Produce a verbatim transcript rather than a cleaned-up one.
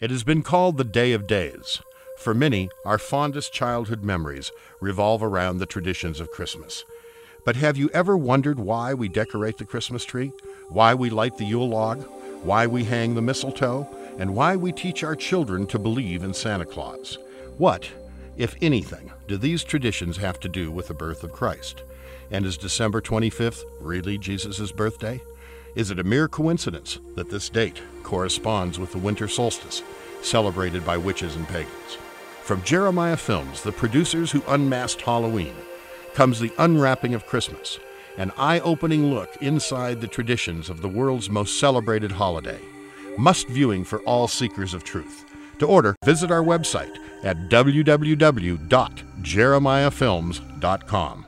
It has been called the Day of Days. For many, our fondest childhood memories revolve around the traditions of Christmas. But have you ever wondered why we decorate the Christmas tree, why we light the Yule log, why we hang the mistletoe, and why we teach our children to believe in Santa Claus? What, if anything, do these traditions have to do with the birth of Christ? And is December twenty-fifth really Jesus' birthday? Is it a mere coincidence that this date corresponds with the winter solstice, celebrated by witches and pagans? From Jeremiah Films, the producers who unmasked Halloween, comes The Unwrapping of Christmas, an eye-opening look inside the traditions of the world's most celebrated holiday. Must viewing for all seekers of truth. To order, visit our website at w w w dot jeremiah films dot com.